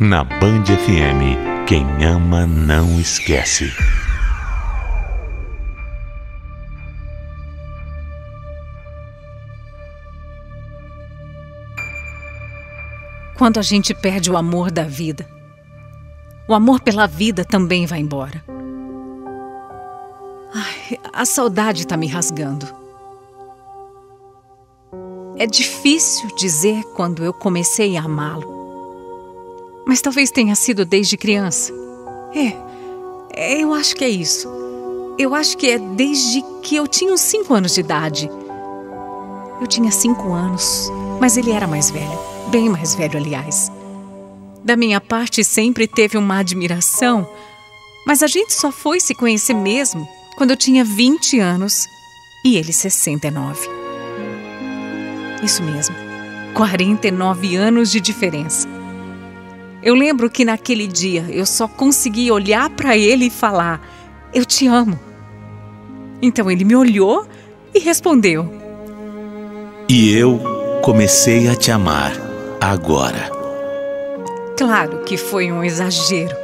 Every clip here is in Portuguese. Na Band FM, quem ama não esquece. Quando a gente perde o amor da vida, o amor pela vida também vai embora. Ai, a saudade tá me rasgando. É difícil dizer quando eu comecei a amá-lo, mas talvez tenha sido desde criança. Eu acho que é isso. Eu acho que é desde que eu tinha uns 5 anos de idade. Eu tinha 5 anos, mas ele era mais velho. Bem mais velho, aliás. Da minha parte, sempre teve uma admiração, mas a gente só foi se conhecer mesmo quando eu tinha 20 anos e ele 69. Isso mesmo, 49 anos de diferença. Eu lembro que naquele dia eu só consegui olhar para ele e falar: eu te amo. Então ele me olhou e respondeu: e eu comecei a te amar agora. Claro que foi um exagero,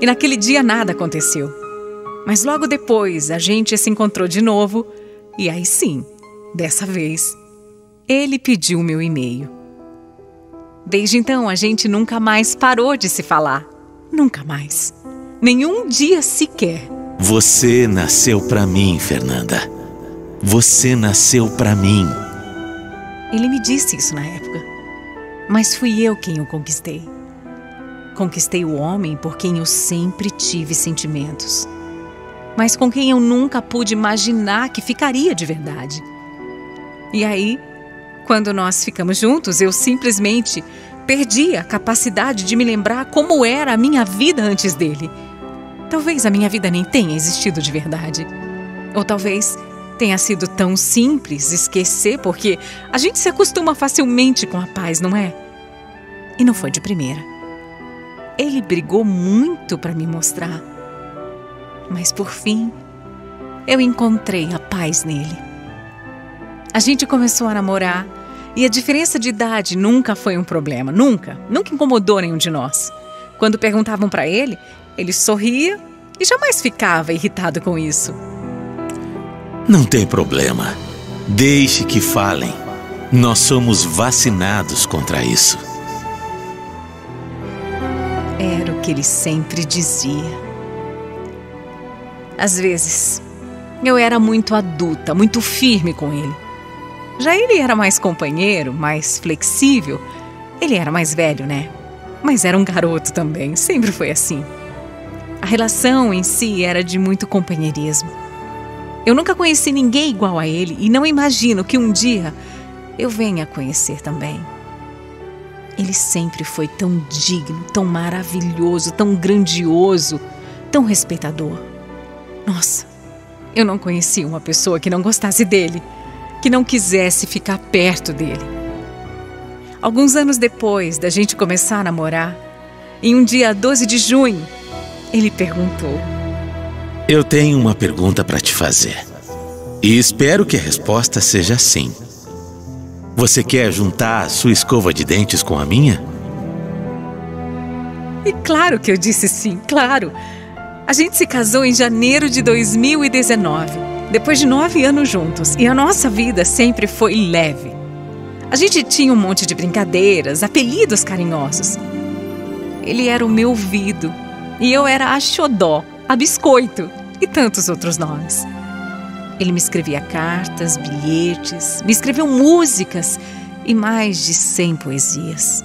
e naquele dia nada aconteceu. Mas logo depois a gente se encontrou de novo, e aí sim, dessa vez, ele pediu meu e-mail. Desde então a gente nunca mais parou de se falar. Nunca mais. Nenhum dia sequer. Você nasceu pra mim, Fernanda. Você nasceu pra mim. Ele me disse isso na época, mas fui eu quem o conquistei. Conquistei o homem por quem eu sempre tive sentimentos, mas com quem eu nunca pude imaginar que ficaria de verdade. E aí, quando nós ficamos juntos, eu simplesmente perdi a capacidade de me lembrar como era a minha vida antes dele. Talvez a minha vida nem tenha existido de verdade. Ou talvez tenha sido tão simples esquecer, porque a gente se acostuma facilmente com a paz, não é? E não foi de primeira. Ele brigou muito para me mostrar, mas por fim, eu encontrei a paz nele. A gente começou a namorar e a diferença de idade nunca foi um problema, nunca incomodou nenhum de nós. Quando perguntavam para ele, ele sorria e jamais ficava irritado com isso. Não tem problema. Deixe que falem. Nós somos vacinados contra isso. Era o que ele sempre dizia. Às vezes, eu era muito adulta, muito firme com ele. Já ele era mais companheiro, mais flexível. Ele era mais velho, né? Mas era um garoto também, sempre foi assim. A relação em si era de muito companheirismo. Eu nunca conheci ninguém igual a ele e não imagino que um dia eu venha a conhecer também. Ele sempre foi tão digno, tão maravilhoso, tão grandioso, tão respeitador. Nossa, eu não conheci uma pessoa que não gostasse dele, que não quisesse ficar perto dele. Alguns anos depois da gente começar a namorar, em um dia 12 de junho, ele perguntou: eu tenho uma pergunta para te fazer, e espero que a resposta seja sim. Você quer juntar a sua escova de dentes com a minha? E claro que eu disse sim, claro. A gente se casou em janeiro de 2019, depois de 9 anos juntos, e a nossa vida sempre foi leve. A gente tinha um monte de brincadeiras, apelidos carinhosos. Ele era o meu ouvido, e eu era a xodó, a biscoito e tantos outros nomes. Ele me escrevia cartas, bilhetes, me escreveu músicas e mais de 100 poesias.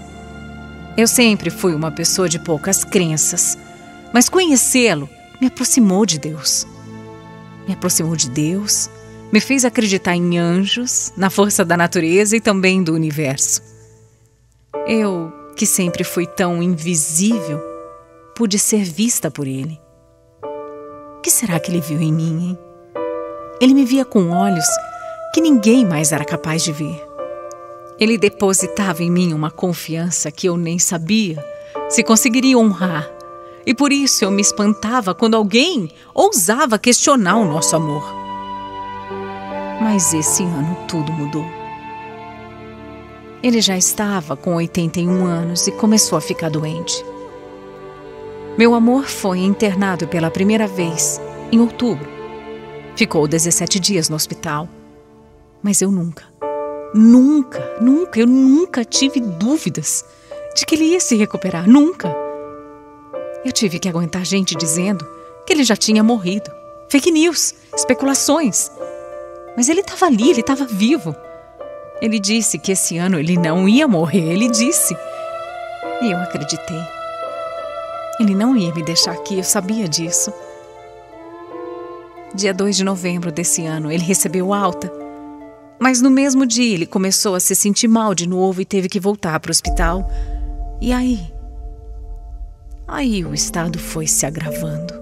Eu sempre fui uma pessoa de poucas crenças, mas conhecê-lo me aproximou de Deus. Me aproximou de Deus, me fez acreditar em anjos, na força da natureza e também do universo. Eu, que sempre fui tão invisível, pude ser vista por ele. O que será que ele viu em mim, hein? Ele me via com olhos que ninguém mais era capaz de ver. Ele depositava em mim uma confiança que eu nem sabia se conseguiria honrar. E por isso eu me espantava quando alguém ousava questionar o nosso amor. Mas esse ano tudo mudou. Ele já estava com 81 anos e começou a ficar doente. Meu amor foi internado pela primeira vez em outubro. Ficou 17 dias no hospital. Mas eu nunca tive dúvidas de que ele ia se recuperar. Nunca. Eu tive que aguentar gente dizendo que ele já tinha morrido. Fake news, especulações. Mas ele estava ali, ele estava vivo. Ele disse que esse ano ele não ia morrer, ele disse. E eu acreditei. Ele não ia me deixar aqui, eu sabia disso. Dia 2 de novembro desse ano, ele recebeu alta. Mas no mesmo dia, ele começou a se sentir mal de novo e teve que voltar para o hospital. E aí? Aí o estado foi se agravando.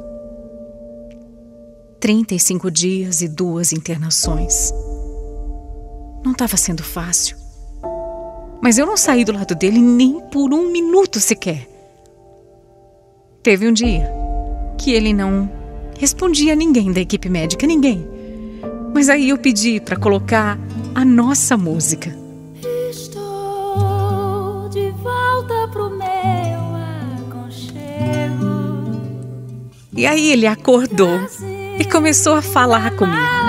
35 dias e 2 internações. Não estava sendo fácil. Mas eu não saí do lado dele nem por um minuto sequer. Teve um dia que ele não respondia a ninguém da equipe médica, ninguém. Mas aí eu pedi para colocar a nossa música. Estou de volta pro meu aconchego. E aí ele acordou e começou a falar comigo.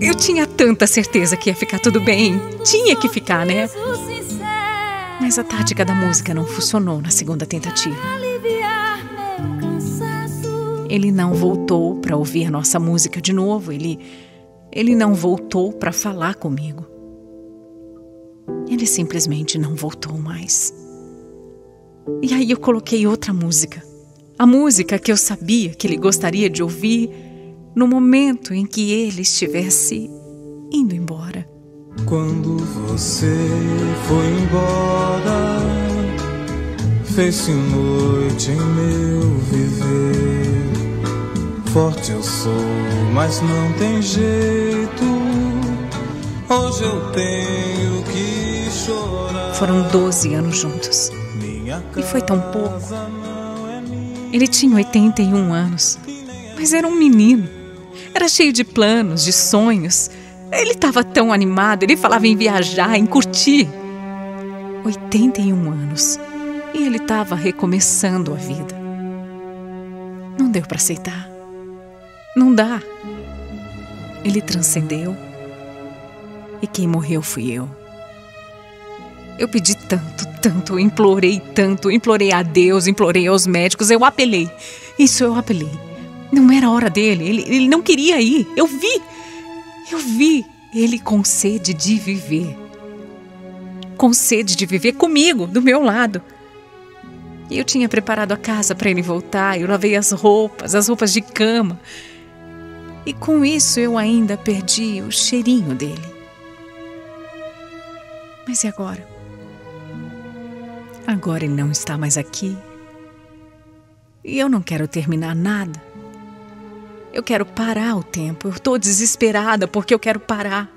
Eu tinha tanta certeza que ia ficar tudo bem. Tinha que ficar, né? Mas a tática da música não funcionou na segunda tentativa. Ele não voltou para ouvir nossa música de novo. Ele não voltou para falar comigo. Ele simplesmente não voltou mais. E aí eu coloquei outra música. A música que eu sabia que ele gostaria de ouvir no momento em que ele estivesse indo embora. Quando você foi embora, fez-se noite em meu viver. Forte eu sou, mas não tem jeito. Hoje eu tenho que chorar. Foram 12 anos juntos. E foi tão pouco. Ele tinha 81 anos, mas era um menino. Era cheio de planos, de sonhos. Ele estava tão animado, ele falava em viajar, em curtir. 81 anos. E ele estava recomeçando a vida. Não deu para aceitar. Não dá. Ele transcendeu. E quem morreu fui eu. Eu pedi tanto, implorei tanto. Implorei a Deus, implorei aos médicos. Eu apelei. Isso, eu apelei. Não era a hora dele. Ele não queria ir. Eu vi ele com sede de viver. Com sede de viver comigo, do meu lado. E eu tinha preparado a casa para ele voltar. Eu lavei as roupas de cama. E com isso eu ainda perdi o cheirinho dele. Mas e agora? Agora ele não está mais aqui. E eu não quero terminar nada. Eu quero parar o tempo. Eu estou desesperada porque eu quero parar.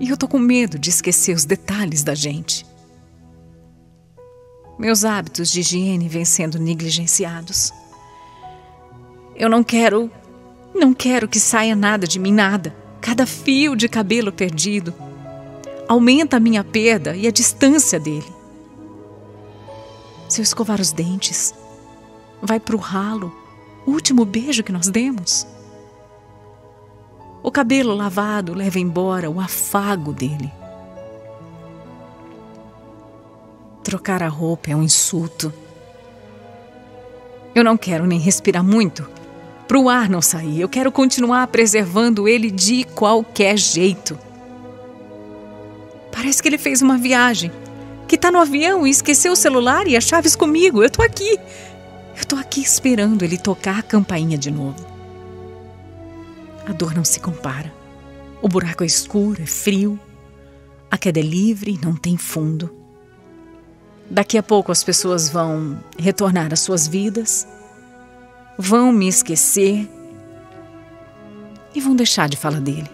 E eu estou com medo de esquecer os detalhes da gente. Meus hábitos de higiene vêm sendo negligenciados. Eu não quero que saia nada de mim, nada. Cada fio de cabelo perdido aumenta a minha perda e a distância dele. Se eu escovar os dentes, vai pro ralo o último beijo que nós demos. O cabelo lavado leva embora o afago dele. Trocar a roupa é um insulto. Eu não quero nem respirar muito para o ar não sair. Eu quero continuar preservando ele de qualquer jeito. Parece que ele fez uma viagem, que tá no avião e esqueceu o celular e as chaves comigo. Eu tô aqui esperando ele tocar a campainha de novo. A dor não se compara. O buraco é escuro, é frio. A queda é livre e não tem fundo. Daqui a pouco as pessoas vão retornar às suas vidas, vão me esquecer e vão deixar de falar dele.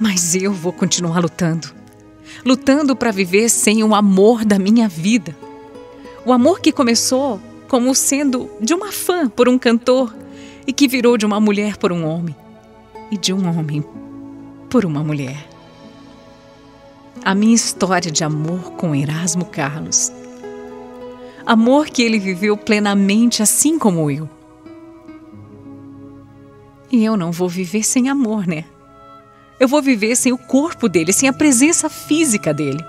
Mas eu vou continuar lutando para viver sem o amor da minha vida. O amor que começou como sendo de uma fã por um cantor e que virou de uma mulher por um homem e de um homem por uma mulher. a minha história de amor com Erasmo Carlos. Amor que ele viveu plenamente, assim como eu. E eu não vou viver sem amor, né? Eu vou viver sem o corpo dele, sem a presença física dele.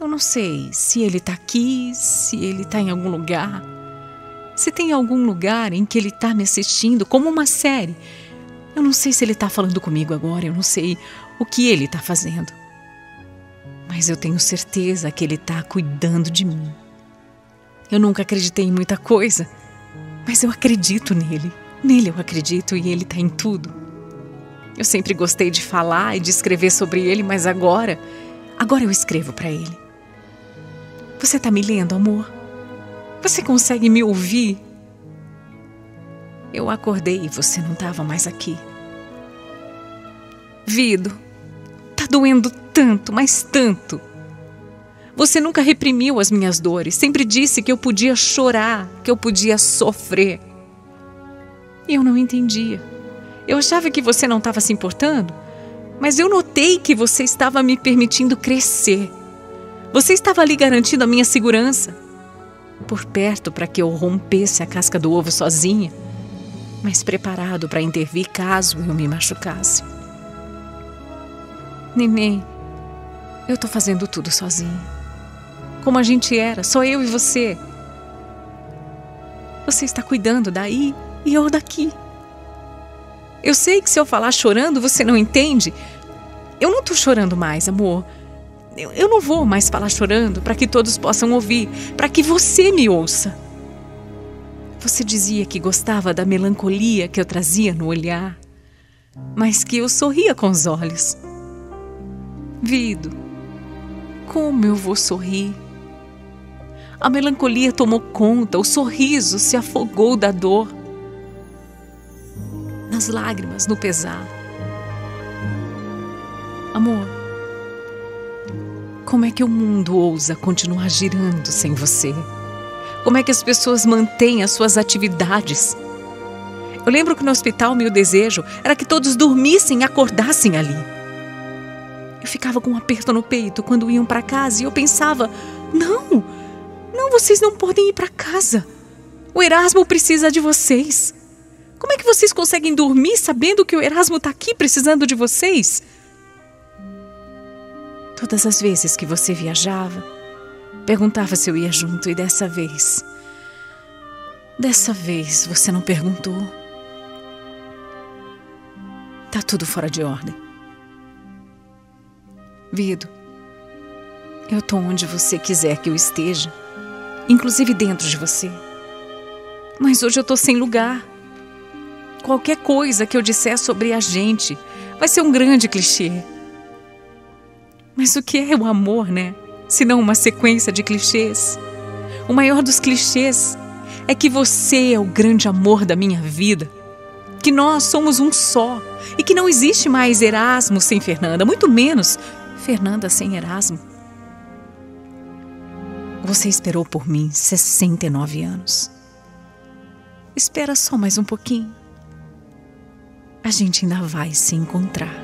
Eu não sei se ele está aqui, se ele está em algum lugar, se tem algum lugar em que ele está me assistindo, como uma série. Eu não sei se ele está falando comigo agora, eu não sei o que ele está fazendo. Mas eu tenho certeza que ele está cuidando de mim. Eu nunca acreditei em muita coisa, mas eu acredito nele. Nele eu acredito e ele está em tudo. Eu sempre gostei de falar e de escrever sobre ele, mas agora eu escrevo para ele. Você está me lendo, amor? Você consegue me ouvir? Eu acordei e você não estava mais aqui. Vido, tá doendo tanto, mas tanto. Você nunca reprimiu as minhas dores. Sempre disse que eu podia chorar, que eu podia sofrer. E eu não entendia. Eu achava que você não estava se importando, mas eu notei que você estava me permitindo crescer. Você estava ali garantindo a minha segurança, por perto para que eu rompesse a casca do ovo sozinha, mas preparado para intervir caso eu me machucasse. Neném, eu tô fazendo tudo sozinha. Como a gente era, só eu e você. Você está cuidando daí e eu daqui. Eu sei que se eu falar chorando, você não entende. Eu não tô chorando mais, amor. Eu não vou mais falar chorando para que todos possam ouvir, para que você me ouça. Você dizia que gostava da melancolia que eu trazia no olhar, mas que eu sorria com os olhos. Vido, como eu vou sorrir? A melancolia tomou conta, o sorriso se afogou da dor. Nas lágrimas, no pesar. Amor, como é que o mundo ousa continuar girando sem você? Como é que as pessoas mantêm as suas atividades? Eu lembro que no hospital meu desejo era que todos dormissem e acordassem ali. Eu ficava com um aperto no peito quando iam para casa e eu pensava, não, vocês não podem ir para casa. O Erasmo precisa de vocês. Como é que vocês conseguem dormir sabendo que o Erasmo está aqui precisando de vocês? Todas as vezes que você viajava, perguntava se eu ia junto e dessa vez você não perguntou. Tá tudo fora de ordem. Vido, eu tô onde você quiser que eu esteja, inclusive dentro de você. Mas hoje eu tô sem lugar. Qualquer coisa que eu disser sobre a gente vai ser um grande clichê. Mas o que é o amor, né? Se não uma sequência de clichês. O maior dos clichês é que você é o grande amor da minha vida. Que nós somos um só. E que não existe mais Erasmo sem Fernanda. Muito menos Fernanda sem Erasmo. Você esperou por mim 69 anos. Espera só mais um pouquinho. A gente ainda vai se encontrar.